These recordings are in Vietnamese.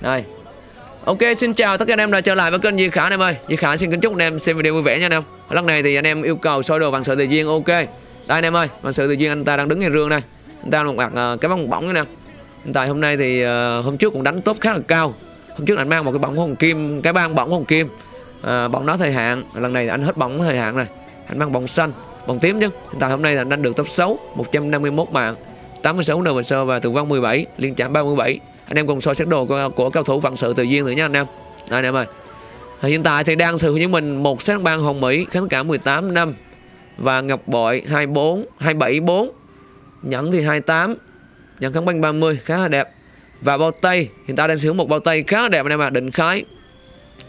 Đây. Ok, xin chào tất cả anh em đã trở lại với kênh Duy Khải anh em ơi. Duy Khải xin kính chúc anh em xem video vui vẻ nha anh em. Lần này thì anh em yêu cầu soi đồ Vạn Sự Tùy Duyên. Ok. Đây anh em ơi, Vạn Sự Tùy Duyên anh ta đang đứng ngay rương đây. Anh ta một mặt cái bóng bỏng nè. Hiện tại hôm nay thì hôm trước cũng đánh top khá là cao. Hôm trước anh mang một cái bóng hồng kim, cái băng bóng hồng kim. Bóng đó thời hạn, lần này anh hết bóng thời hạn này. Anh mang bóng xanh, bóng tím chứ. Hiện tại hôm nay là anh đánh được top 6, 151 mạng, 86 nờ sơ và tử vong 17, liên chạm 37. Anh em cùng soi xét đồ của cao thủ Vạn Sự Tùy Duyên nữa nha anh em. Đây anh em ơi. Hiện tại thì đang sở hữu với mình một xét băng hồng Mỹ kháng cả 18 năm và ngọc bội 24, 274. Nhẫn thì 28, nhẫn kháng băng 30 khá là đẹp. Và bao tay, hiện tại đang sử dụng một bao tay khá là đẹp anh em ạ, Định Khái.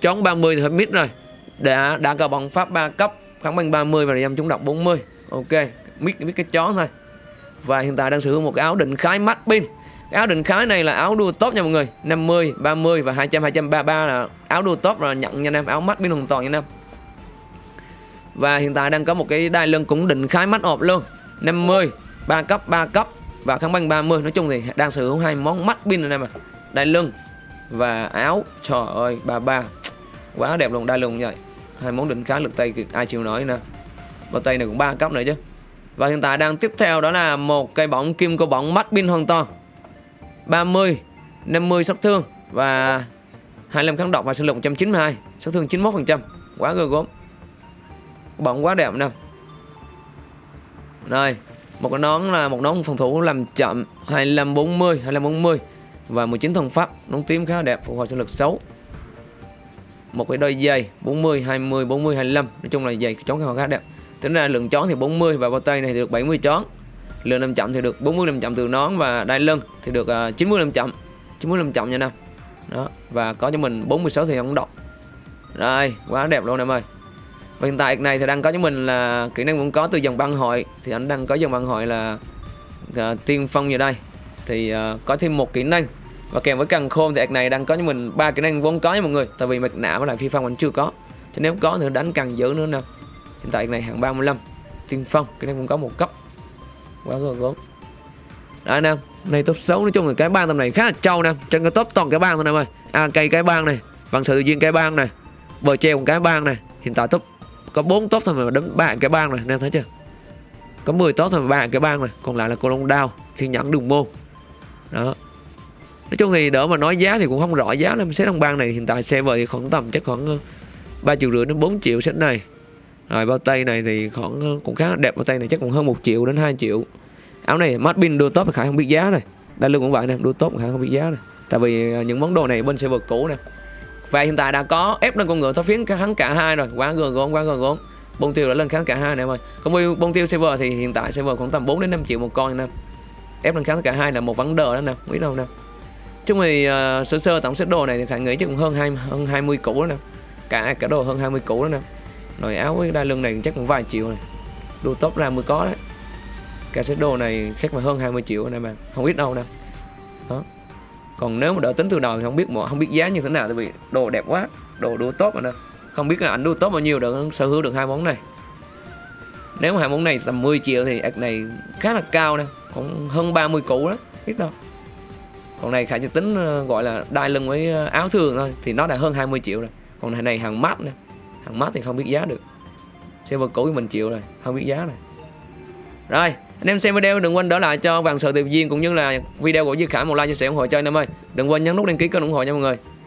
Chón 30 thì hết mít rồi. Đã cờ bằng pháp 3 cấp, kháng băng 30 và dâm trúng độc 40. Ok, mít cái chón thôi. Và hiện tại đang sử dụng một áo Định Khái mắt pin. Áo Định Khái này là áo đua top nha mọi người, 50, 30 và 200, 233 là áo đua top là nhận nha anh em, áo mắt pin hoàn toàn nha anh em. Và hiện tại đang có một cái đai lưng cũng Định Khái mắt ọp luôn, 50, 3 cấp và kháng băng 30. Nói chung thì đang sở hữu hai món mắt pin này mà, đai lưng và áo. Trời ơi, 33 quá đẹp luôn, đai lưng như vậy, hai món Định Khái lực tay ai chịu nổi nè. Bao tay này cũng 3 cấp nữa chứ. Và hiện tại đang tiếp theo đó là một cây bóng kim cô bóng mắt pin hoàn toàn, 30, 50 sát thương và 25 kháng độc và sinh lực 192, sát thương 91%, quá gơ gốm, bóng quá đẹp nè. Đây, một cái nón là một nón phòng thủ làm chậm 2540, 2540 và 19 thông pháp, nón tím khá đẹp, phục hồi sinh lực 6. Một cái đôi giày 40, 20, 40, 25, nói chung là giày chón khá đẹp. Tính ra lượng chón thì 40 và bao tay này thì được 70 chón. Lượng 5 chậm thì được 40, 5 chậm từ nón và đai lưng thì được 90, 5 chậm, 90, 5 chậm nha anh em. Đó, và có cho mình 46 thì không đọc. Rồi, quá đẹp luôn em ơi. Và hiện tại này thì đang có cho mình là kỹ năng cũng có từ dòng băng hội, thì anh đang có dòng băng hội là tiên phong như đây thì có thêm một kỹ năng và kèm với càng khôn thì này đang có cho mình 3 kỹ năng vốn có nha mọi người, tại vì mặt nạ với lại phi phong anh chưa có, cho nếu có nữa đánh càng dữ nữa nè. Hiện tại này hạng 35 tiên phong, kỹ năng cũng có một cấp, quá gớm. Đó nè, này top 6, nói chung là cái bang tầm này khá là trâu nè, trên cái top toàn cái bang thôi nè ơi. Cây cái bang này, Vạn Sự Tùy Duyên cái bang này, bờ treo cũng cái bang này. Hiện tại top có 4 top thôi mà đến 3 cái bang này, nên thấy chưa? Có 10 top thôi mà 3 cái bang này, còn lại là cô long đao, thiên nhẫn đường môn. Đó. Nói chung thì đỡ mà nói giá thì cũng không rõ giá lắm. Xét trong bang này hiện tại xe vời khoảng tầm chắc khoảng 3,5 triệu đến 4 triệu set này. Rồi bao tay này thì khoảng cũng khá đẹp, bao tay này chắc cũng hơn 1 triệu đến 2 triệu. Áo này mắt pin đua top Khải không biết giá này. Đai lưng cũng vậy nè, đua top Khải không biết giá này. Tại vì những món đồ này bên server cũ nè. Và hiện tại đã có ép lên con ngựa tháo phiến kháng cả hai rồi, quá gần gốm, quá gần gốm. Bông tiêu đã lên kháng cả hai nè em ơi. Còn với bông tiêu server thì hiện tại server khoảng tầm 4 đến 5 triệu một con nè. Ép lên kháng cả hai là một vấn đề đó nè, biết đâu nè. Chung thì sơ tổng set đồ này thì Khải nghĩ chứ cũng hơn 20 củ đó nè. Cả đồ hơn 20 củ đó nè. Rồi áo với đai lưng này chắc cũng vài triệu này. Đồ top ra mới có đấy. Cả set đồ này chắc mà hơn 20 triệu này mà, không biết đâu nè. Đó. Còn nếu mà đỡ tính từ đầu thì không biết giá như thế nào, tại vì đồ đẹp quá, đồ đua tốt rồi nè. Không biết là ảnh đua tốt bao nhiêu được sở hữu được hai món này. Nếu mà hai món này tầm 10 triệu thì này khá là cao nè, còn hơn 30 củ đó, biết đâu. Còn này Khải chỉ tính gọi là đai lưng với áo thường thôi thì nó đã hơn 20 triệu rồi. Còn này hàng mát nè. Hàng mát thì không biết giá được. Server cũ thì mình chịu rồi, không biết giá này. Rồi, anh em xem video đừng quên đỡ lại cho Vạn Sự Tùy Duyên cũng như là video của Duy Khải một like chia sẻ ủng hộ cho anh em ơi. Đừng quên nhấn nút đăng ký kênh ủng hộ nha mọi người.